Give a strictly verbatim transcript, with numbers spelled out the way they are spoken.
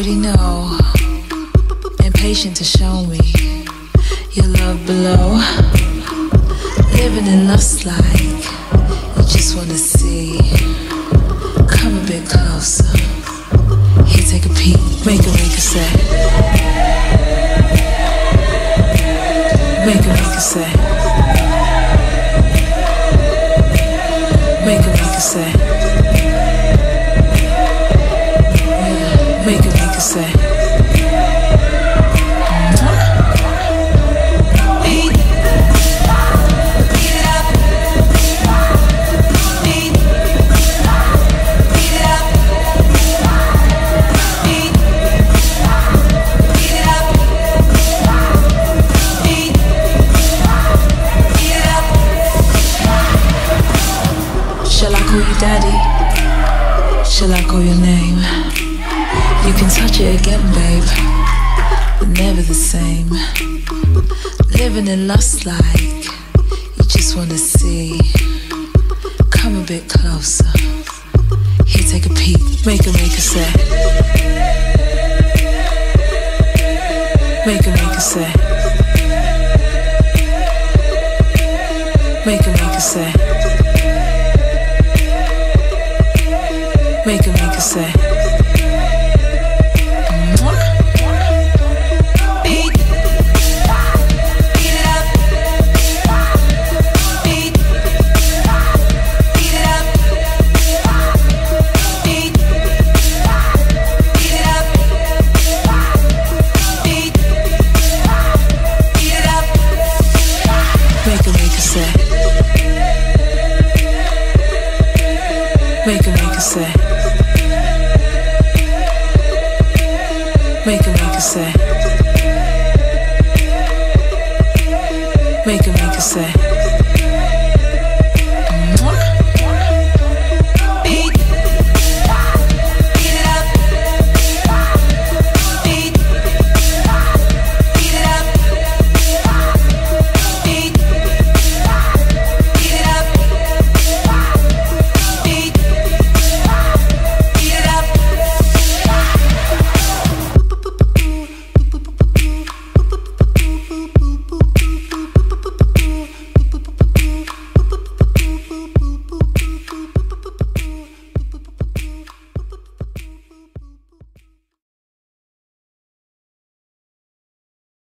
already know, impatient to show me your love below. Living in love's like you just wanna see. Come a bit closer, here, take a peek. Make a make a say, make a make a say, make a make a say. Say. Shall I call you daddy? Shall I call your name? You can touch it again, babe, but never the same. Living in love's like you just wanna see. Come a bit closer, here, take a peek. Make a make a say, make a make a say, make a make a say, make a make a say. Make a make a say, make a make a say, make a make a say.